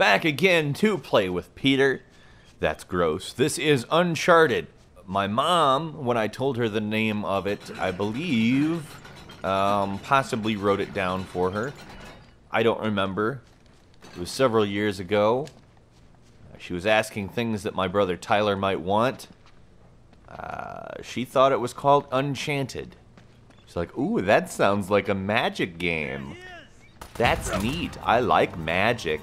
back again to play with Peter. That's gross. This is Uncharted. My mom, when I told her the name of it, I believe, possibly wrote it down for her. I don't remember. It was several years ago. She was asking things that my brother Tyler might want. She thought it was called Unchanted. She's like, ooh, that sounds like a magic game. That's neat. I like magic.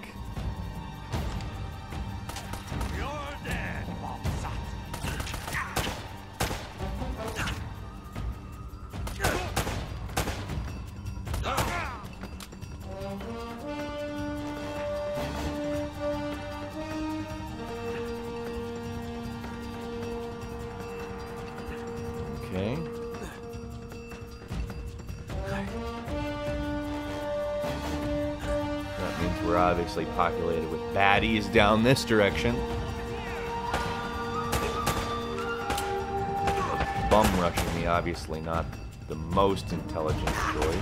Populated with baddies down this direction. Bum rushing me, obviously not the most intelligent choice.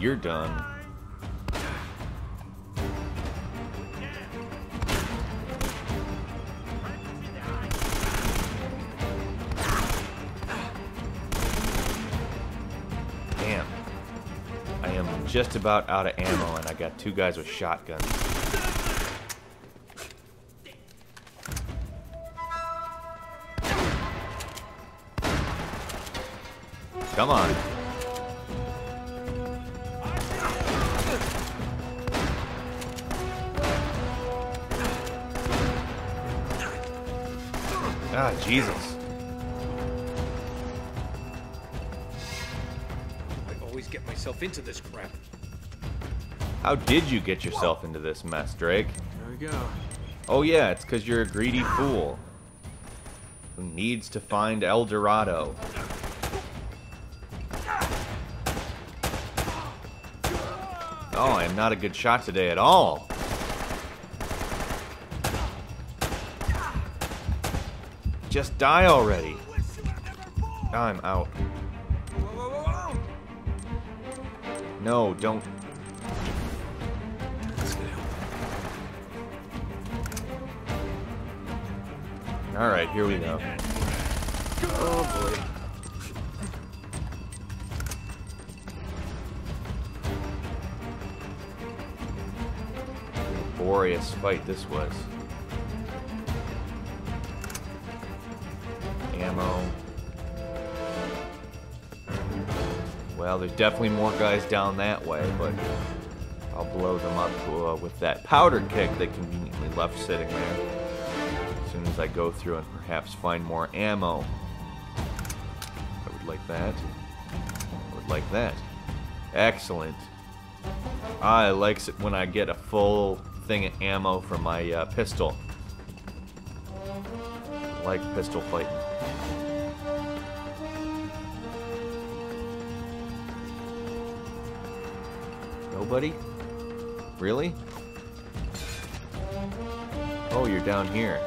You're done. Damn. I am just about out of ammo and I got two guys with shotguns. Come on. Ah, Jesus. I always get myself into this crap. How did you get yourself into this mess, Drake? There we go. Oh yeah, it's because you're a greedy fool who needs to find El Dorado. Oh, I am not a good shot today at all. Just die already. I'm out. No, don't. All right, here we go. Oh boy. Glorious fight this was. Ammo. Well, there's definitely more guys down that way, but I'll blow them up with that powder keg they conveniently left sitting there. As soon as I go through and perhaps find more ammo. I would like that. I would like that. Excellent. I likes it when I get a full thing of ammo from my pistol. I like pistol fighting. Nobody? Really? Oh, you're down here.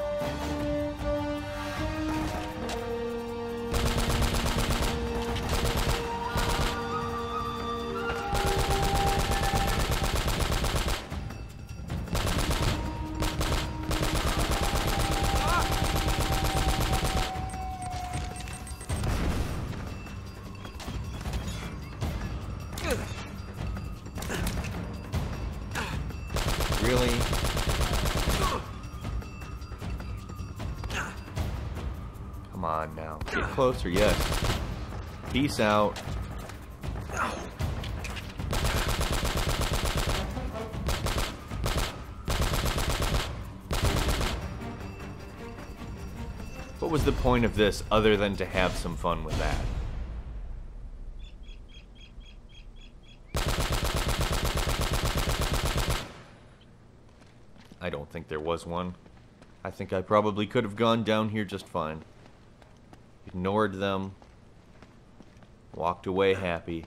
Really? Come on now. Get closer, yes. Peace out. What was the point of this other than to have some fun with that? I don't think there was one. I think I probably could have gone down here just fine. Ignored them. Walked away happy.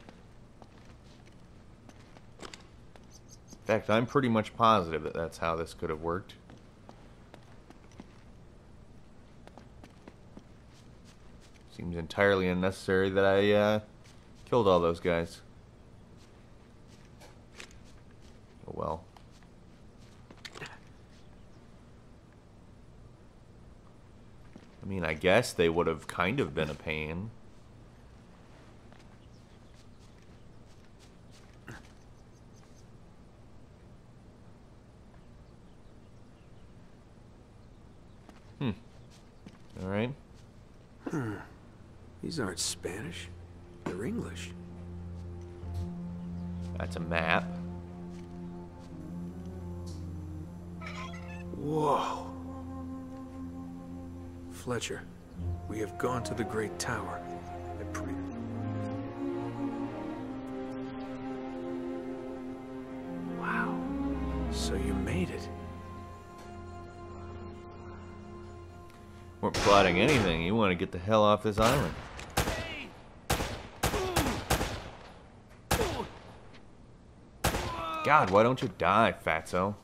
In fact, I'm pretty much positive that that's how this could have worked. Seems entirely unnecessary that I killed all those guys. Oh well. I mean, I guess they would have kind of been a pain. All right. These aren't Spanish. They're English. That's a map. Whoa. Fletcher, we have gone to the Great Tower. I pray. Wow. So you made it. Weren't plotting anything. You want to get the hell off this island. God, why don't you die, fatso?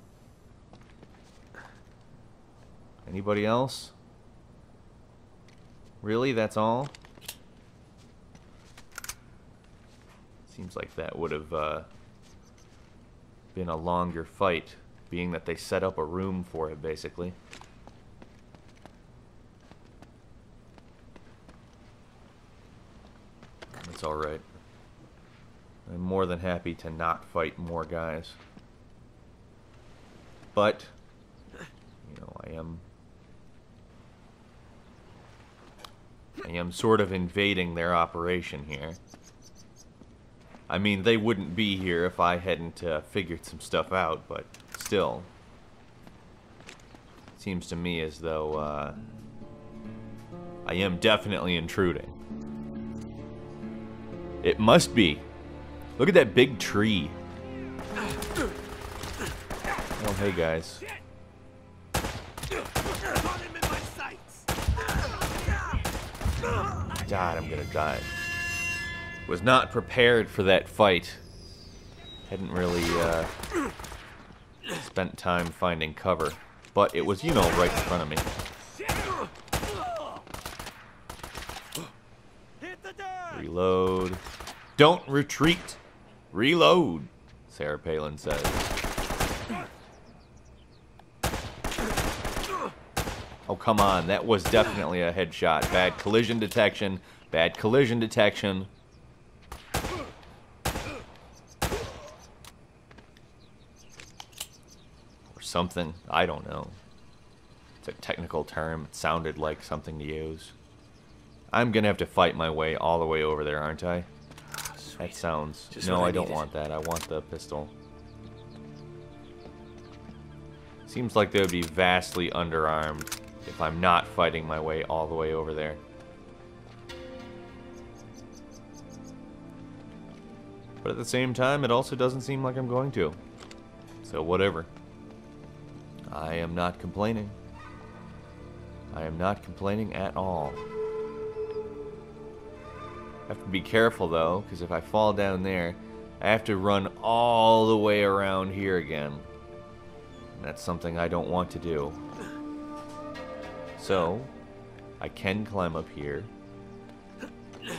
Anybody else? Really? That's all? Seems like that would have been a longer fight, being that they set up a room for it, basically. It's alright. I'm more than happy to not fight more guys. But, you know, I am sort of invading their operation here. I mean, they wouldn't be here if I hadn't figured some stuff out, but still. It seems to me as though I am definitely intruding. It must be. Look at that big tree. Oh, hey guys. God, I'm gonna die. Was not prepared for that fight. Hadn't really spent time finding cover, but it was, you know, right in front of me. Reload. Don't retreat. Reload, Sarah Palin says. Oh, come on. That was definitely a headshot. Bad collision detection. Bad collision detection. Or something. I don't know. It's a technical term. It sounded like something to use. I'm gonna have to fight my way all the way over there, aren't I? Oh, that sounds... Just no, I don't want that. I want the pistol. Seems like they would be vastly underarmed if I'm not fighting my way all the way over there. But at the same time, it also doesn't seem like I'm going to. So whatever. I am not complaining. I am not complaining at all. I have to be careful though, because if I fall down there, I have to run all the way around here again. And that's something I don't want to do. So, I can climb up here.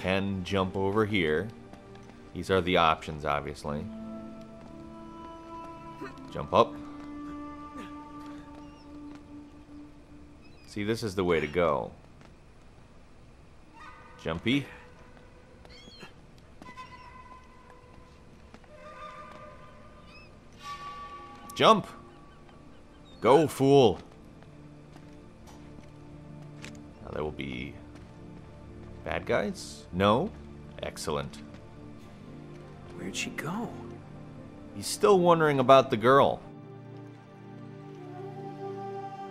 Can jump over here. These are the options, obviously. Jump up. See, this is the way to go. Jumpy. Jump! Go, fool! Now there will be... bad guys? No? Excellent. Where'd she go? He's still wondering about the girl.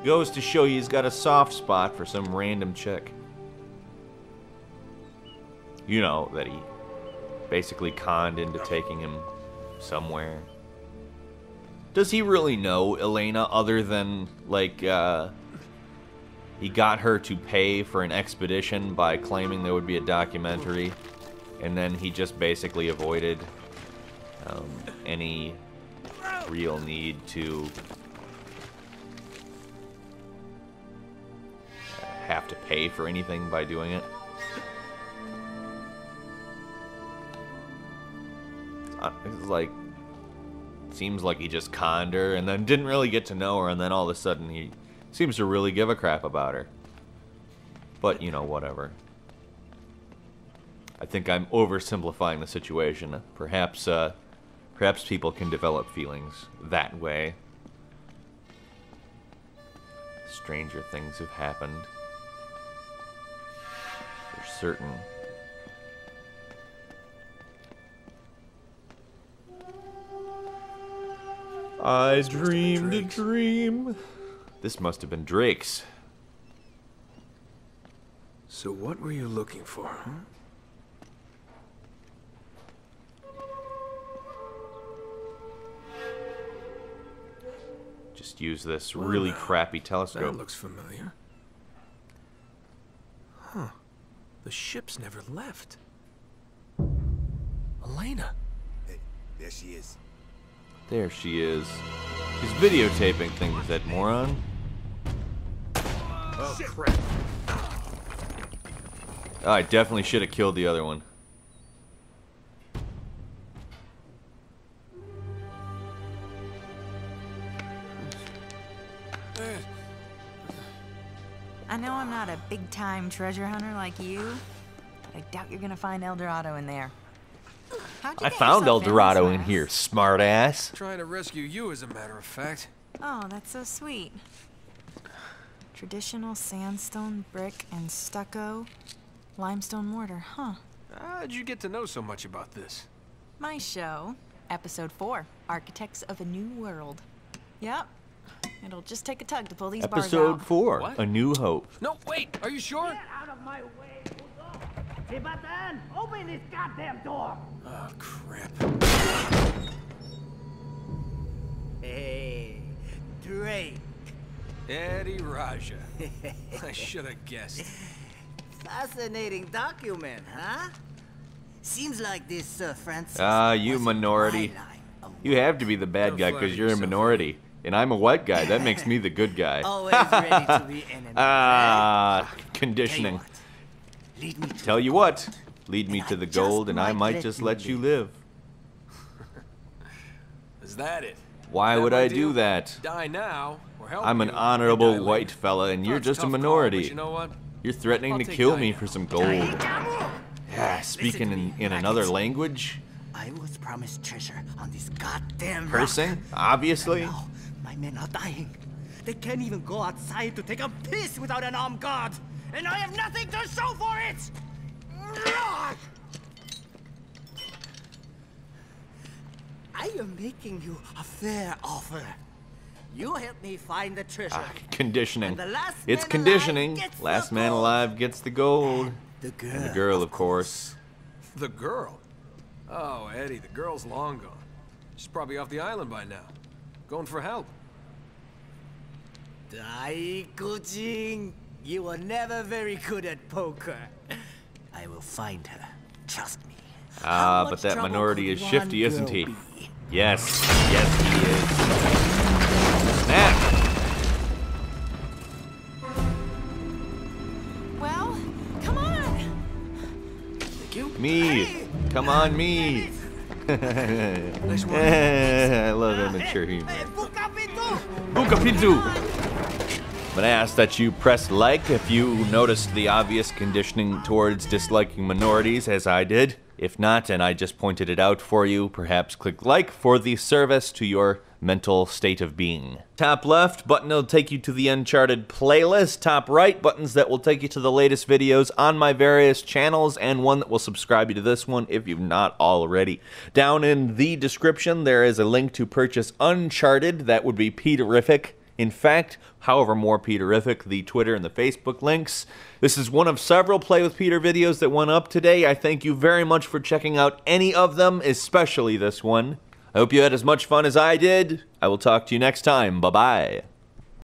Goes to show you he's got a soft spot for some random chick. You know, that he basically conned into taking him somewhere. Does he really know Elena other than, like, He got her to pay for an expedition by claiming there would be a documentary, and then he just basically avoided any real need to have to pay for anything by doing it. It's like, seems like he just conned her and then didn't really get to know her, and then all of a sudden he seems to really give a crap about her. But, you know, whatever. I think I'm oversimplifying the situation. Perhaps, perhaps people can develop feelings that way. Stranger things have happened. For certain. I dreamed a dream. This must have been Drake's. So what were you looking for, huh? Just use this really crappy telescope. That looks familiar. Huh. The ship's never left. Elena. Hey, there she is. There she is. She's videotaping things, that moron. Oh, crap. Oh, I definitely should have killed the other one. I know I'm not a big-time treasure hunter like you, but I doubt you're gonna find El Dorado in there. I found El Dorado in here, smartass. Trying to rescue you, as a matter of fact. Oh, that's so sweet. Traditional sandstone, brick, and stucco. Limestone mortar, huh? How'd you get to know so much about this? My show, Episode 4, Architects of a New World. Yep. It'll just take a tug to pull these bars out. Episode 4, what? A New Hope. No, wait, are you sure? Get out of my way. Hey, Batan, open this goddamn door! Oh, crap. Hey, Drake. Eddie Raja. I should have guessed. Fascinating document, huh? Seems like this, Sir Francis. Ah, you minority. You have to be the bad guy because you're a minority. And I'm a white guy. That makes me the good guy. Always ready to be enemy. Ah, conditioning. Tell you what, lead me to the gold and I might just let you live. Is that it? Why would I do that? Die now or help. I'm an honorable white fella and you're just a minority. You know what? You're threatening to kill me for some gold. Yeah, speaking in another language? I was promised treasure on this goddamn rock. Cursing? Obviously. No, my men are dying. They can't even go outside to take a piss without an armed guard. And I have nothing to show for it! I am making you a fair offer. You help me find the treasure. Conditioning. It's conditioning. Last man alive gets the gold. The girl. And the girl, of course. The girl? Oh, Eddie, the girl's long gone. She's probably off the island by now. Going for help. Daiku Jing. You were never very good at poker. I will find her. Trust me. Ah, but that minority is shifty, isn't he? Yes. Yes, he is. Snap! Well, come on! Thank you. Me! Hey. Come on, me! Nice one. I love amateur humor. Bukapitu! I'm gonna ask that you press like if you noticed the obvious conditioning towards disliking minorities, as I did. If not, and I just pointed it out for you, perhaps click like for the service to your mental state of being. Top left button will take you to the Uncharted playlist. Top right buttons that will take you to the latest videos on my various channels, and one that will subscribe you to this one if you've not already. Down in the description there is a link to purchase Uncharted. That would be P-terrific. In fact, however more P-terrific, the Twitter and the Facebook links. This is one of several Play with Peter videos that went up today. I thank you very much for checking out any of them, especially this one. I hope you had as much fun as I did. I will talk to you next time. Bye-bye.